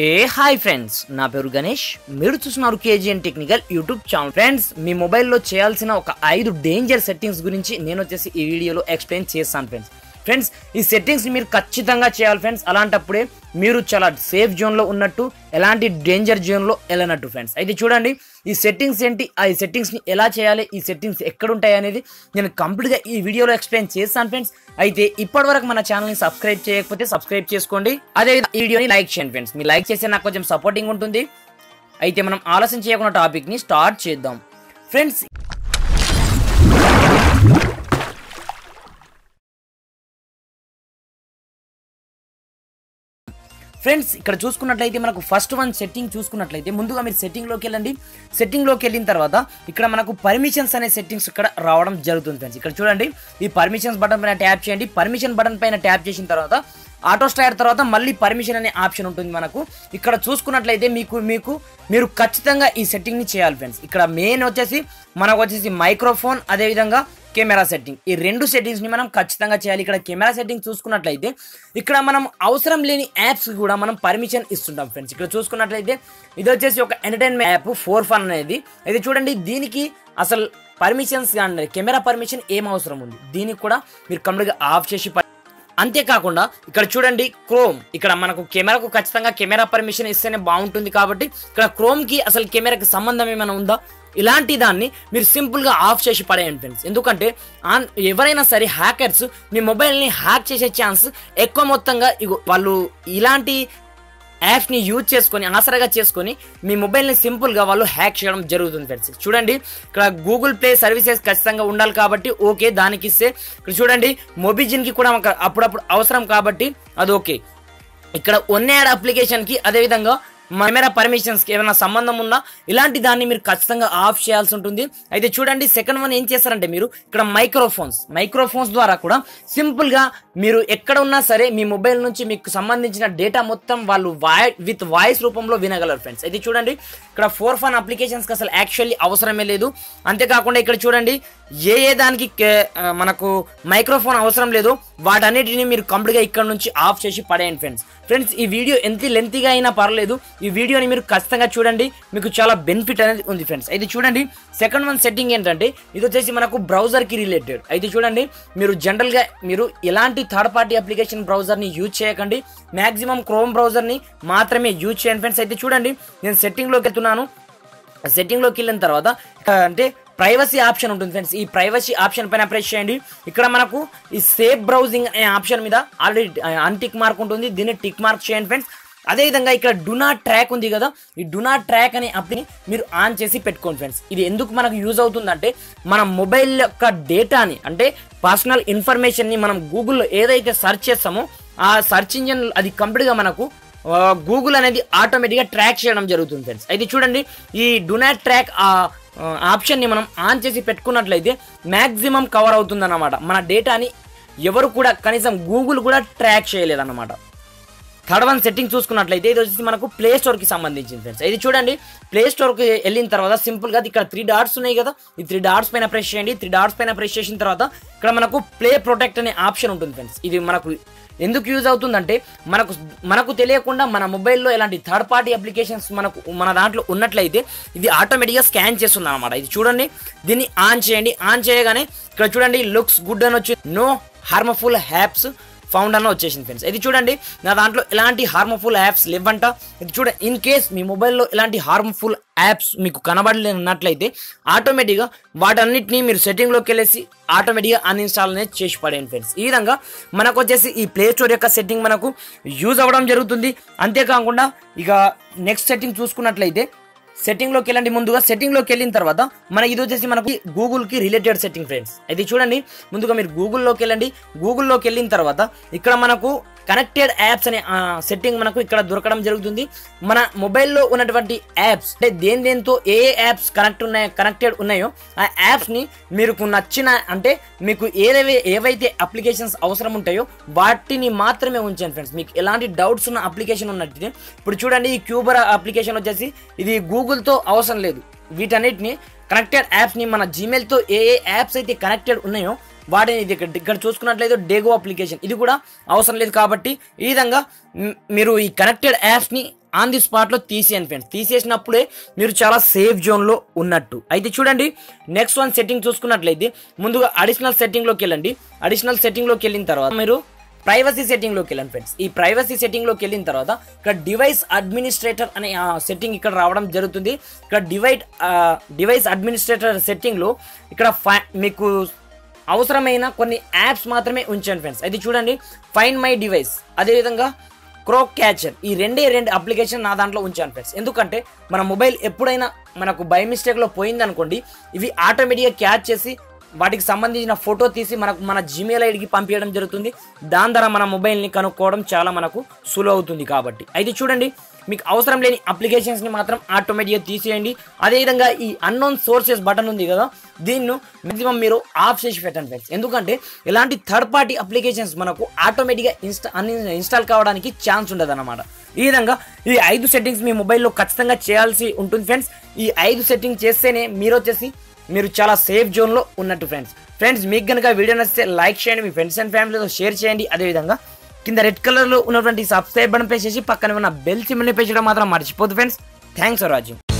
Hey, hi friends, na peru Ganesh. Miru chustunaru KGN Technical YouTube channel. Friends, mee mobile lo cheyalsina oka 5 danger settings gurinchi nenu chesi ee video lo explain chesanu friends. Friends, ee settings ni meeru kachithanga cheyali friends. Alantappude meeru chala safe zone lo unnattu, elanti danger zone lo elanattu friends. Aithe chudandi ee settings enti, aa settings ni ela cheyali, ee settings ekkada untayi anedi nenu complete ga ee video lo explain chesanu friends. అయితే ఇప్పటి వరకు మన channel ని subscribe చేయకపోతే subscribe చేసుకోండి, అదే ఈ వీడియోని లైక్ చేయండి ఫ్రెండ్స్. మీ లైక్ చేస్తే నాకు కొంచెం సపోర్టింగ్ ఉంటుంది. అయితే మనం ఆలస్యం చేయకుండా టాపిక్ ని స్టార్ట్ చేద్దాం ఫ్రెండ్స్. ఫ్రెండ్స్ ఇక్కడ చూసుకున్నట్లయితే మనకు ఫస్ట్ వన్ సెట్టింగ్ చూసుకున్నట్లయితే ముందుగా మీరు సెట్టింగ్లోకి వెళ్ళండి. సెట్టింగ్లోకి వెళ్ళిన తర్వాత ఇక్కడ మనకు పర్మిషన్స్ అనే సెట్టింగ్స్ ఇక్కడ రావడం జరుగుతుంది ఫ్రెండ్స్. ఇక్కడ చూడండి, ఈ పర్మిషన్స్ బటన్ పైన ట్యాప్ చేయండి. పర్మిషన్ బటన్ పైన ట్యాప్ చేసిన తర్వాత ఆటో స్టార్ తర్వాత మళ్ళీ పర్మిషన్ అనే ఆప్షన్ ఉంటుంది మనకు. ఇక్కడ చూసుకున్నట్లయితే మీరు ఖచ్చితంగా ఈ సెట్టింగ్ని చేయాలి ఫ్రెండ్స్. ఇక్కడ మెయిన్ వచ్చేసి మనకు వచ్చేసి మైక్రోఫోన్, అదేవిధంగా కెమెరా సెట్టింగ్. ఈ రెండు సెట్టింగ్స్ని మనం ఖచ్చితంగా చేయాలి. ఇక్కడ కెమెరా సెట్టింగ్ చూసుకున్నట్లయితే ఇక్కడ మనం అవసరం లేని యాప్స్ కూడా మనం పర్మిషన్ ఇస్తుంటాం ఫ్రెండ్స్. ఇక్కడ చూసుకున్నట్లయితే ఇది వచ్చేసి ఒక ఎంటర్టైన్మెంట్ యాప్ 4Fun అనేది. అయితే చూడండి, దీనికి అసలు పర్మిషన్స్ కానీ కెమెరా పర్మిషన్ ఏం అవసరం ఉంది, దీనికి కూడా మీరు కంప్లీట్గా ఆఫ్ చేసి. అంతేకాకుండా ఇక్కడ చూడండి క్రోమ్, ఇక్కడ మనకు కెమెరాకు ఖచ్చితంగా కెమెరా పర్మిషన్ ఇస్తేనే బాగుంటుంది కాబట్టి ఇక్కడ క్రోమ్కి అసలు కెమెరాకి సంబంధం ఏమైనా ఉందా, ఇలాంటి దాన్ని మీరు సింపుల్గా ఆఫ్ చేసి పడేయండి ఫ్రెండ్స్. ఎందుకంటే ఎవరైనా సరే హ్యాకర్స్ మీ మొబైల్ని హ్యాక్ చేసే ఛాన్స్ ఎక్కువ మొత్తంగా వాళ్ళు ఇలాంటి యాప్ని యూజ్ చేసుకొని ఆసరాగా చేసుకొని మీ మొబైల్ని సింపుల్గా వాళ్ళు హ్యాక్ చేయడం జరుగుతుంది ఫ్రెండ్స్. చూడండి ఇక్కడ గూగుల్ ప్లే సర్వీసెస్ ఖచ్చితంగా ఉండాలి కాబట్టి ఓకే, దానికి ఇస్తే ఇక్కడ చూడండి మొబిజిన్కి కూడా అప్పుడప్పుడు అవసరం కాబట్టి అది ఓకే. ఇక్కడ వన్ యాడ్ అప్లికేషన్కి అదేవిధంగా కెమెరా పర్మిషన్స్కి ఏమైనా సంబంధం ఉన్నా ఇలాంటి దాన్ని మీరు ఖచ్చితంగా ఆఫ్ చేయాల్సి ఉంటుంది. అయితే చూడండి సెకండ్ వన్ ఏం చేస్తారంటే మీరు ఇక్కడ మైక్రోఫోన్స్ ద్వారా కూడా సింపుల్గా మీరు ఎక్కడ ఉన్నా సరే మీ మొబైల్ నుంచి మీకు సంబంధించిన డేటా మొత్తం వాళ్ళు విత్ వాయిస్ రూపంలో వినగలరు ఫ్రెండ్స్. అయితే చూడండి ఇక్కడ 4Fun అప్లికేషన్స్కి అసలు యాక్చువల్లీ అవసరమే లేదు. అంతేకాకుండా ఇక్కడ చూడండి ఏ దానికి మనకు మైక్రోఫోన్ అవసరం లేదు, వాటన్నిటిని మీరు కంప్లీట్గా ఇక్కడ నుంచి ఆఫ్ చేసి పడేయండి ఫ్రెండ్స్. ఫ్రెండ్స్ ఈ వీడియో ఎంత లెంతీగా అయినా పర్లేదు, ఈ వీడియోని మీరు ఖచ్చితంగా చూడండి, మీకు చాలా బెనిఫిట్ అనేది ఉంది ఫ్రెండ్స్. అయితే చూడండి సెకండ్ వన్ సెట్టింగ్ ఏంటంటే ఇది వచ్చేసి మనకు బ్రౌజర్కి రిలేటెడ్. అయితే చూడండి మీరు జనరల్గా మీరు ఎలాంటి థర్డ్ పార్టీ అప్లికేషన్ బ్రౌజర్ని యూజ్ చేయకండి, మ్యాక్సిమం క్రోమ్ బ్రౌజర్ని మాత్రమే యూజ్ చేయండి ఫ్రెండ్స్. అయితే చూడండి నేను సెట్టింగ్లోకి వెళ్తున్నాను. సెట్టింగ్లోకి వెళ్ళిన తర్వాత అంటే ప్రైవసీ ఆప్షన్ ఉంటుంది ఫ్రెండ్స్. ఈ ప్రైవసీ ఆప్షన్ పైన ప్రెస్ చేయండి. ఇక్కడ మనకు ఈ సేఫ్ బ్రౌజింగ్ అనే ఆప్షన్ మీద ఆల్రెడీ అన్టిక్ మార్క్ ఉంటుంది, దీన్ని టిక్ మార్క్ చేయండి ఫ్రెండ్స్. అదేవిధంగా ఇక్కడ డు నాట్ ట్రాక్ ఉంది కదా, ఈ డు నాట్ ట్రాక్ అనే యాప్ని మీరు ఆన్ చేసి పెట్టుకోండి ఫ్రెండ్స్. ఇది ఎందుకు మనకు యూజ్ అవుతుందంటే మన మొబైల్ యొక్క డేటాని అంటే పర్సనల్ ఇన్ఫర్మేషన్ని మనం గూగుల్లో ఏదైతే సెర్చ్ చేస్తామో ఆ సెర్చ్ ఇంజిన్ అది కంప్లీట్గా మనకు గూగుల్ అనేది ఆటోమేటిక్గా ట్రాక్ చేయడం జరుగుతుంది ఫ్రెండ్స్. అయితే చూడండి ఈ డు నాట్ ట్రాక్ ఆప్షన్ని మనం ఆన్ చేసి పెట్టుకున్నట్లయితే మ్యాక్సిమం కవర్ అవుతుందన్నమాట. మన డేటాని ఎవరు కూడా కనీసం గూగుల్ కూడా ట్రాక్ చేయలేదన్నమాట. థర్డ్ వన్ సెట్టింగ్ చూసుకున్నట్లయితే ఇది వచ్చేసి మనకు ప్లే స్టోర్కి సంబంధించింది ఫ్రెండ్స్. ఇది చూడండి ప్లే స్టోర్కి వెళ్ళిన తర్వాత సింపుల్గా ఇక్కడ 3 డాట్స్ ఉన్నాయి కదా, ఈ 3 డాట్స్ పైన ప్రెస్ చేయండి. 3 డాట్స్ పైన ప్రెస్ చేసిన తర్వాత ఇక్కడ మనకు ప్లే ప్రొటెక్ట్ అనే ఆప్షన్ ఉంటుంది ఫ్రెండ్స్. ఇది మనకు ఎందుకు యూజ్ అవుతుందంటే మనకు తెలియకుండా మన మొబైల్లో ఇలాంటి థర్డ్ పార్టీ అప్లికేషన్స్ మన దాంట్లో ఉన్నట్లయితే ఇది ఆటోమేటిక్గా స్కాన్ చేస్తుంది అనమాట. ఇది చూడండి దీన్ని ఆన్ చేయండి. ఆన్ చేయగానే ఇక్కడ చూడండి లుక్స్ గుడ్ అని వచ్చి నో హార్మ్ఫుల్ యాప్స్ ఫౌండ్ అన్న వచ్చేసింది ఫ్రెండ్స్. ఇది చూడండి నా దాంట్లో ఎలాంటి హార్మ్ఫుల్ యాప్స్ లేవంట. ఇది చూడండి ఇన్ కేస్ మీ మొబైల్లో ఎలాంటి హార్మ్ఫుల్ యాప్స్ మీకు కనబడలేనట్లయితే ఆటోమేటిక్గా వాటన్నిటిని మీరు సెట్టింగ్లోకి వెళ్ళేసి ఆటోమేటిక్గా అన్ఇన్స్టాల్ అనేది చేసి పడేయండి ఫ్రెండ్స్. ఈ విధంగా మనకు వచ్చేసి ఈ ప్లే స్టోర్ యొక్క సెట్టింగ్ మనకు యూజ్ అవ్వడం జరుగుతుంది. అంతేకాకుండా ఇక నెక్స్ట్ సెట్టింగ్ చూసుకున్నట్లయితే సెట్టింగ్లోకి వెళ్ళండి. ముందుగా సెట్టింగ్లోకి వెళ్ళిన తర్వాత మనకి ఇది వచ్చేసి మనకు గూగుల్కి రిలేటెడ్ సెట్టింగ్ ఫ్రెండ్స్. అయితే చూడండి ముందుగా మీరు గూగుల్లోకి వెళ్ళండి. గూగుల్లోకి వెళ్ళిన తర్వాత ఇక్కడ మనకు కనెక్టెడ్ యాప్స్ అనే సెట్టింగ్ మనకు ఇక్కడ దొరకడం జరుగుతుంది. మన మొబైల్లో ఉన్నటువంటి యాప్స్ అంటే దేనితో ఏ యాప్స్ కనెక్టెడ్ ఉన్నాయో ఆ యాప్స్ని మీకు నచ్చిన అంటే మీకు ఏవైతే అప్లికేషన్స్ అవసరం ఉంటాయో వాటిని మాత్రమే ఉంచండి ఫ్రెండ్స్. మీకు ఎలాంటి డౌట్స్ ఉన్న అప్లికేషన్ ఉన్నట్టు ఇప్పుడు చూడండి ఈ క్యూబర్ అప్లికేషన్ వచ్చేసి ఇది గూగుల్తో అవసరం లేదు. వీటన్నిటిని కనెక్టెడ్ యాప్స్ని మన జీమెయిల్తో ఏ యాప్స్ అయితే కనెక్టెడ్ ఉన్నాయో వాటిని ఇది ఇక్కడ చూసుకున్నట్లయితే డేగో అప్లికేషన్ ఇది కూడా అవసరం లేదు కాబట్టి ఈ విధంగా మీరు ఈ కనెక్టెడ్ యాప్స్ని ఆన్ ది స్పాట్లో తీసేయండి ఫ్రెండ్స్. తీసేసినప్పుడే మీరు చాలా సేఫ్ జోన్లో ఉన్నట్టు. అయితే చూడండి నెక్స్ట్ వన్ సెట్టింగ్ చూసుకున్నట్లయితే ముందుగా అడిషనల్ సెట్టింగ్లోకి వెళ్ళండి. అడిషనల్ సెట్టింగ్లోకి వెళ్ళిన తర్వాత మీరు ప్రైవసీ సెట్టింగ్లోకి వెళ్ళండి ఫ్రెండ్స్. ఈ ప్రైవసీ సెట్టింగ్లోకి వెళ్ళిన తర్వాత ఇక్కడ డివైస్ అడ్మినిస్ట్రేటర్ అనే సెట్టింగ్ ఇక్కడ రావడం జరుగుతుంది. ఇక్కడ డివైస్ అడ్మినిస్ట్రేటర్ సెట్టింగ్లో ఇక్కడ మీకు అవసరమైన కొన్ని యాప్స్ మాత్రమే ఉంచండి ఫ్రెండ్స్. అయితే చూడండి ఫైండ్ మై డివైస్, అదేవిధంగా క్రోక్ క్యాచర్, ఈ రెండు అప్లికేషన్ నా దాంట్లో ఉంచాను ఫ్రెండ్స్. ఎందుకంటే మన మొబైల్ ఎప్పుడైనా మనకు బై మిస్టేక్లో పోయిందనుకోండి, ఇవి ఆటోమేటిక్గా క్యాచ్ చేసి వాటికి సంబంధించిన ఫోటో తీసి మనకు మన జీమెయిల్ ఐడికి పంపించడం జరుగుతుంది. దాని ద్వారా మన మొబైల్ని కనుక్కోవడం చాలా మనకు సులువు అవుతుంది కాబట్టి. అయితే చూడండి మీకు అవసరం లేని అప్లికేషన్స్ని మాత్రం ఆటోమేటిక్గా తీసేయండి. అదేవిధంగా ఈ అన్నోన్ సోర్సెస్ బటన్ ఉంది కదా, దీన్ని మ్యాక్సిమం మీరు ఆఫ్ చేసి పెట్టండి ఫ్రెండ్స్. ఎందుకంటే ఇలాంటి థర్డ్ పార్టీ అప్లికేషన్స్ మనకు ఆటోమేటిక్గా ఇన్స్టాల్ కావడానికి ఛాన్స్ ఉండదు అన్నమాట. ఈ విధంగా ఈ 5 సెట్టింగ్స్ మీ మొబైల్లో ఖచ్చితంగా చేయాల్సి ఉంటుంది ఫ్రెండ్స్. ఈ 5 సెట్టింగ్ చేస్తేనే మీరు చాలా సేఫ్ జోన్లో ఉన్నట్టు ఫ్రెండ్స్. మీకు కనుక వీడియో నచ్చితే లైక్ చేయండి, మీ ఫ్రెండ్స్ అండ్ ఫ్యామిలీతో షేర్ చేయండి. అదేవిధంగా కింద రెడ్ కలర్లో ఉన్నటువంటి సబ్స్క్రైబ్ బటన్ ప్రెస్ చేసి పక్కన ఉన్న బెల్ సింబల్ని ప్రెస్ చేయడం మాత్రం మర్చిపోద్దు ఫ్రెండ్స్. Thanks for watching.